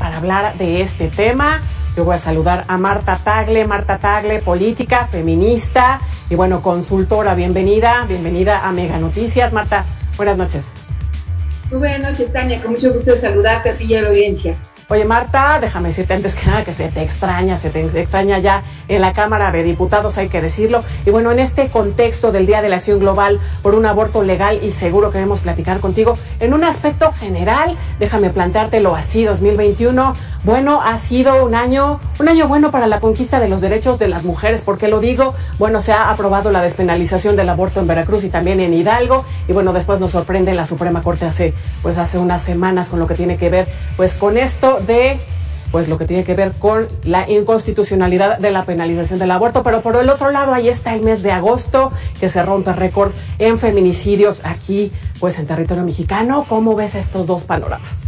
para hablar de este tema. Yo voy a saludar a Marta Tagle. Marta Tagle, política, feminista y, bueno, consultora. Bienvenida, bienvenida a Meganoticias. Marta, buenas noches. Muy buenas noches, Tania. Con mucho gusto de saludarte a ti y a la audiencia. Oye, Marta, déjame decirte antes que nada que se te extraña ya en la Cámara de Diputados, hay que decirlo. Y bueno, en este contexto del Día de la Acción Global por un Aborto Legal y Seguro, queremos platicar contigo en un aspecto general. Déjame planteártelo así, 2021, bueno, ha sido un año bueno para la conquista de los derechos de las mujeres. ¿Por qué lo digo? Bueno, se ha aprobado la despenalización del aborto en Veracruz y también en Hidalgo. Y bueno, después nos sorprende la Suprema Corte hace unas semanas con lo que tiene que ver con esto lo que tiene que ver con la inconstitucionalidad de la penalización del aborto. Pero por el otro lado, ahí está el mes de agosto, que se rompe récord en feminicidios aquí, en territorio mexicano. ¿Cómo ves estos dos panoramas?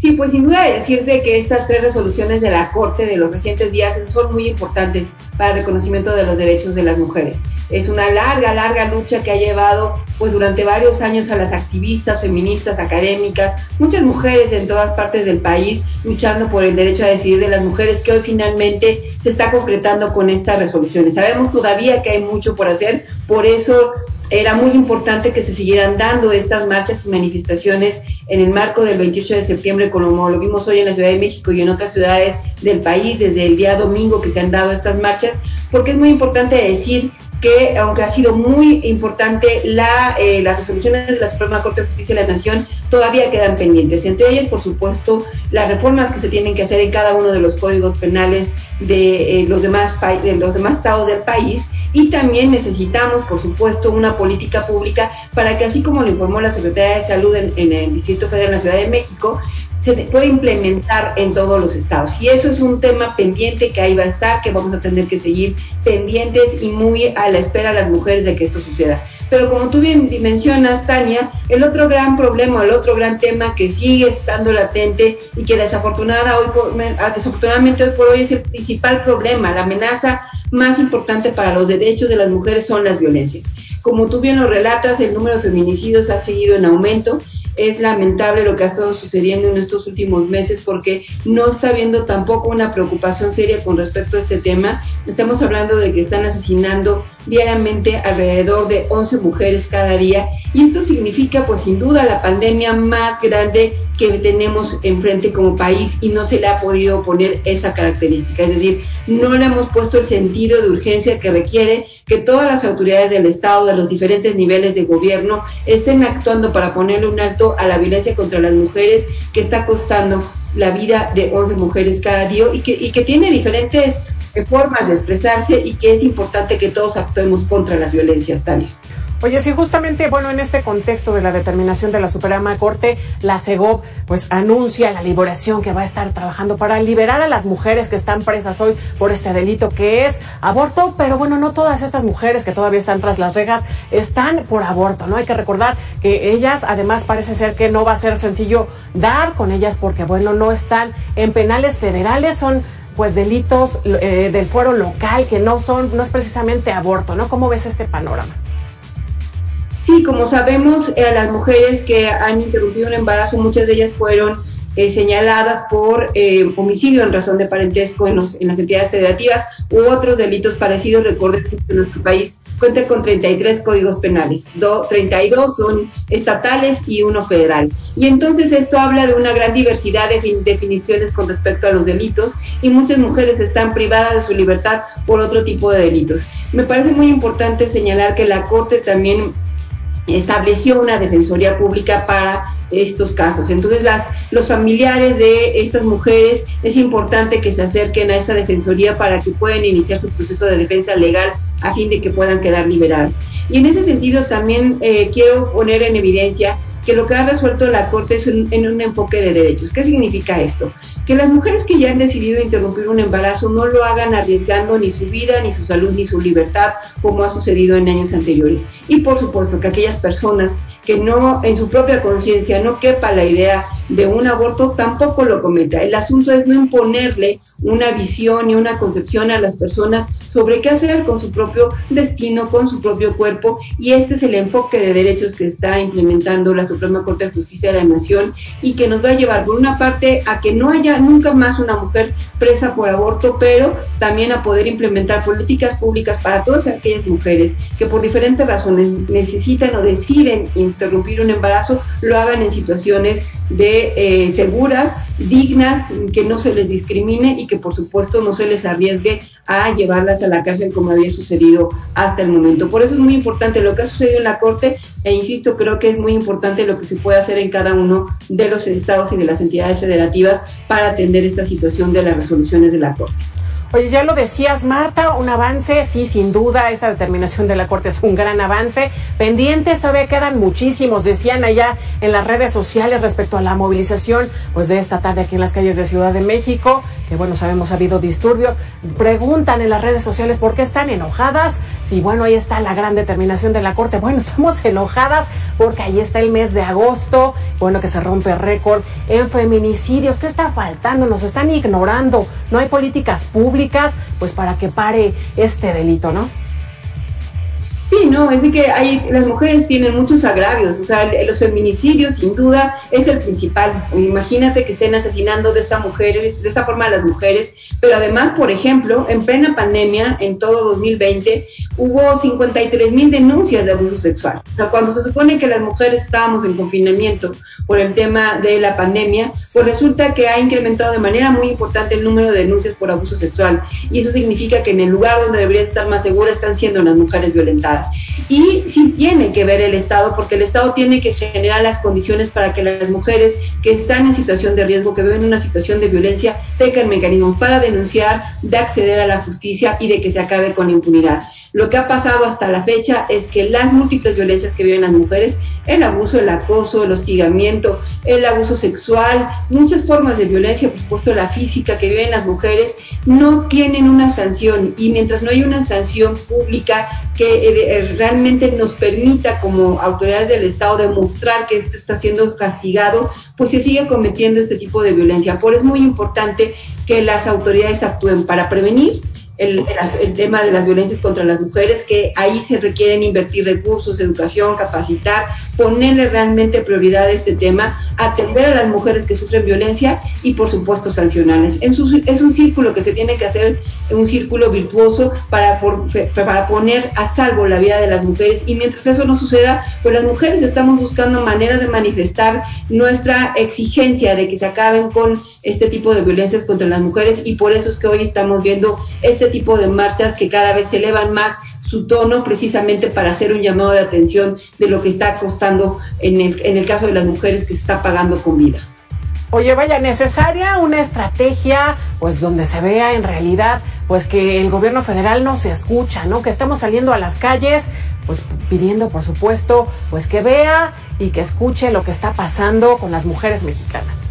Sí, pues sin duda decirte que estas tres resoluciones de la Corte de los recientes días son muy importantes para el reconocimiento de los derechos de las mujeres. Es una larga, larga lucha que ha llevado durante varios años a las activistas, feministas, académicas, muchas mujeres en todas partes del país luchando por el derecho a decidir de las mujeres, que hoy finalmente se está concretando con estas resoluciones. Sabemos todavía que hay mucho por hacer, por eso era muy importante que se siguieran dando estas marchas y manifestaciones en el marco del 28 de septiembre, como lo vimos hoy en la Ciudad de México y en otras ciudades del país, desde el día domingo que se han dado estas marchas, porque es muy importante decir que aunque ha sido muy importante las resoluciones de la Suprema Corte de Justicia de la Nación, todavía quedan pendientes. Entre ellas, por supuesto, las reformas que se tienen que hacer en cada uno de los códigos penales de los demás estados del país. Y también necesitamos, por supuesto, una política pública para que, así como lo informó la Secretaría de Salud en el Distrito Federal de la Ciudad de México, se puede implementar en todos los estados. Y eso es un tema pendiente que ahí va a estar, que vamos a tener que seguir pendientes y muy a la espera las mujeres de que esto suceda. Pero como tú bien mencionas, Tania, el otro gran problema, el otro gran tema que sigue estando latente y que desafortunadamente hoy por hoy es el principal problema, la amenaza más importante para los derechos de las mujeres son las violencias. Como tú bien lo relatas, el número de feminicidios ha seguido en aumento. Es lamentable lo que ha estado sucediendo en estos últimos meses, porque no está habiendo tampoco una preocupación seria con respecto a este tema. Estamos hablando de que están asesinando diariamente alrededor de 11 mujeres cada día, y esto significa, sin duda, la pandemia más grande que tenemos enfrente como país, y no se le ha podido poner esa característica, es decir, no le hemos puesto el sentido de urgencia que requiere que todas las autoridades del Estado, de los diferentes niveles de gobierno, estén actuando para ponerle un alto a la violencia contra las mujeres, que está costando la vida de 11 mujeres cada día y que tiene diferentes formas de expresarse, y que es importante que todos actuemos contra las violencias, Tania. Oye, sí, justamente, en este contexto de la determinación de la Suprema Corte, la Segob anuncia la liberación, que va a estar trabajando para liberar a las mujeres que están presas hoy por este delito que es aborto. Pero bueno, no todas estas mujeres que todavía están tras las rejas están por aborto, ¿no? Hay que recordar que ellas, además, parece ser que no va a ser sencillo dar con ellas, porque no están en penales federales, son delitos del fuero local, que no es precisamente aborto, ¿no? ¿Cómo ves este panorama? Sí, como sabemos, las mujeres que han interrumpido un embarazo, muchas de ellas fueron señaladas por homicidio en razón de parentesco en las entidades federativas u otros delitos parecidos. Recordemos que nuestro país cuenta con 33 códigos penales, 32 son estatales y uno federal. Y entonces esto habla de una gran diversidad de definiciones con respecto a los delitos, y muchas mujeres están privadas de su libertad por otro tipo de delitos. Me parece muy importante señalar que la Corte también estableció una defensoría pública para estos casos. Entonces, los familiares de estas mujeres, es importante que se acerquen a esta defensoría para que puedan iniciar su proceso de defensa legal a fin de que puedan quedar liberadas. Y en ese sentido también quiero poner en evidencia que lo que ha resuelto la Corte es en un enfoque de derechos. ¿Qué significa esto? Que las mujeres que ya han decidido interrumpir un embarazo no lo hagan arriesgando ni su vida, ni su salud, ni su libertad, como ha sucedido en años anteriores. Y por supuesto que aquellas personas que no, en su propia conciencia, no quepa la idea de un aborto tampoco lo cometa. El asunto es no imponerle una visión y una concepción a las personas sobre qué hacer con su propio destino, con su propio cuerpo, y este es el enfoque de derechos que está implementando la Suprema Corte de Justicia de la Nación y que nos va a llevar, por una parte, a que no haya nunca más una mujer presa por aborto, pero también a poder implementar políticas públicas para todas aquellas mujeres que por diferentes razones necesitan o deciden interrumpir un embarazo, lo hagan en situaciones de seguras, dignas, que no se les discrimine y que por supuesto no se les arriesgue a llevarlas a la cárcel como había sucedido hasta el momento. Por eso es muy importante lo que ha sucedido en la Corte e insisto, creo que es muy importante lo que se puede hacer en cada uno de los estados y de las entidades federativas para atender esta situación de las resoluciones de la Corte. Oye, ya lo decías, Marta, un avance, sí, sin duda, esta determinación de la Corte es un gran avance. Pendientes todavía quedan muchísimos, decían allá en las redes sociales respecto a la movilización, pues de esta tarde aquí en las calles de Ciudad de México, que bueno, sabemos ha habido disturbios. Preguntan en las redes sociales por qué están enojadas, y bueno, ahí está la gran determinación de la Corte. Bueno, estamos enojadas porque ahí está el mes de agosto, bueno, que se rompe récord en feminicidios. ¿Qué está faltando? Nos están ignorando, no hay políticas públicas pues para que pare este delito, ¿no? Sí, no, es que las mujeres tienen muchos agravios, o sea, los feminicidios sin duda es el principal. Imagínate que estén asesinando de esta forma a las mujeres, pero además, por ejemplo, en plena pandemia, en todo 2020, hubo 53,000 denuncias de abuso sexual. O sea, cuando se supone que las mujeres estábamos en confinamiento por el tema de la pandemia, pues resulta que ha incrementado de manera muy importante el número de denuncias por abuso sexual, y eso significa que en el lugar donde debería estar más segura están siendo las mujeres violentadas. Y sí tiene que ver el Estado, porque el Estado tiene que generar las condiciones para que las mujeres que están en situación de riesgo, que viven una situación de violencia, tengan mecanismos para denunciar, de acceder a la justicia y de que se acabe con la impunidad. Lo que ha pasado hasta la fecha es que las múltiples violencias que viven las mujeres, el abuso, el acoso, el hostigamiento, el abuso sexual, muchas formas de violencia, por supuesto la física que viven las mujeres, no tienen una sanción, y mientras no hay una sanción pública que realmente nos permita como autoridades del Estado demostrar que esto está siendo castigado, pues se sigue cometiendo este tipo de violencia. Por eso es muy importante que las autoridades actúen para prevenir el tema de las violencias contra las mujeres, que ahí se requieren invertir recursos, educación, capacitar, ponerle realmente prioridad a este tema, atender a las mujeres que sufren violencia y por supuesto sancionarles. Es un círculo que se tiene que hacer, un círculo virtuoso para poner a salvo la vida de las mujeres, y mientras eso no suceda, pues las mujeres estamos buscando maneras de manifestar nuestra exigencia de que se acaben con este tipo de violencias contra las mujeres, y por eso es que hoy estamos viendo este tipo de marchas que cada vez elevan más su tono, precisamente para hacer un llamado de atención de lo que está costando en el caso de las mujeres, que se está pagando con vida. Oye, vaya, necesaria una estrategia pues donde se vea en realidad pues que el gobierno federal nos escucha, ¿no? Que estamos saliendo a las calles pues pidiendo, por supuesto, pues que vea y que escuche lo que está pasando con las mujeres mexicanas.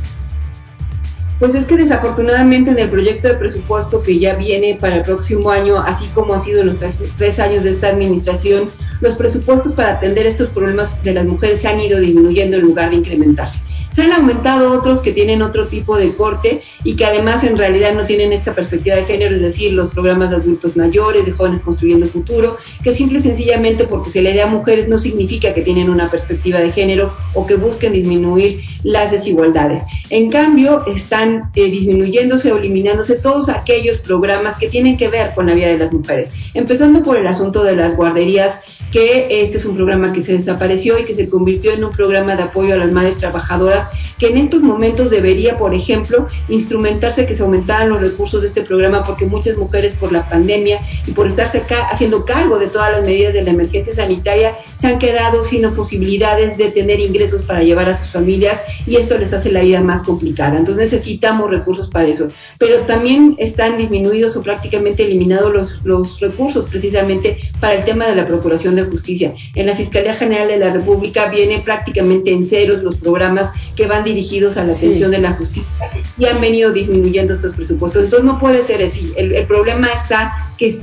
Pues es que desafortunadamente en el proyecto de presupuesto que ya viene para el próximo año, así como ha sido en los tres años de esta administración, los presupuestos para atender estos problemas de las mujeres se han ido disminuyendo en lugar de incrementarse. Se han aumentado otros que tienen otro tipo de corte y que además en realidad no tienen esta perspectiva de género, es decir, los programas de adultos mayores, de jóvenes construyendo futuro, que simple y sencillamente porque se le dé a mujeres no significa que tienen una perspectiva de género o que busquen disminuir las desigualdades. En cambio, están disminuyéndose o eliminándose todos aquellos programas que tienen que ver con la vida de las mujeres, empezando por el asunto de las guarderías, que este es un programa que se desapareció y que se convirtió en un programa de apoyo a las madres trabajadoras, que en estos momentos debería, por ejemplo, instrumentarse que se aumentaran los recursos de este programa, porque muchas mujeres por la pandemia y por estarse haciendo cargo de todas las medidas de la emergencia sanitaria se han quedado sin posibilidades de tener ingresos para llevar a sus familias, y esto les hace la vida más complicada. Entonces necesitamos recursos para eso, pero también están disminuidos o prácticamente eliminados los recursos precisamente para el tema de la Procuración de Justicia. En la Fiscalía General de la República vienen prácticamente en ceros los programas que van dirigidos a la atención de la justicia, y han venido disminuyendo estos presupuestos. Entonces no puede ser así. El problema está que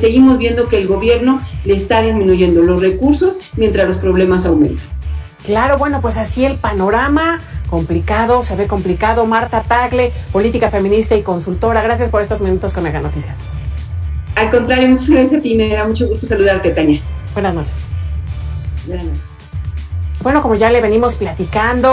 seguimos viendo que el gobierno le está disminuyendo los recursos mientras los problemas aumentan. Claro, bueno, pues así el panorama complicado, se ve complicado. Marta Tagle, política feminista y consultora, gracias por estos minutos con Meganoticias. Al contrario, muchas gracias a ti, me da mucho gusto saludarte, Tania. Buenas noches. Buenas noches. Bueno, como ya le venimos platicando,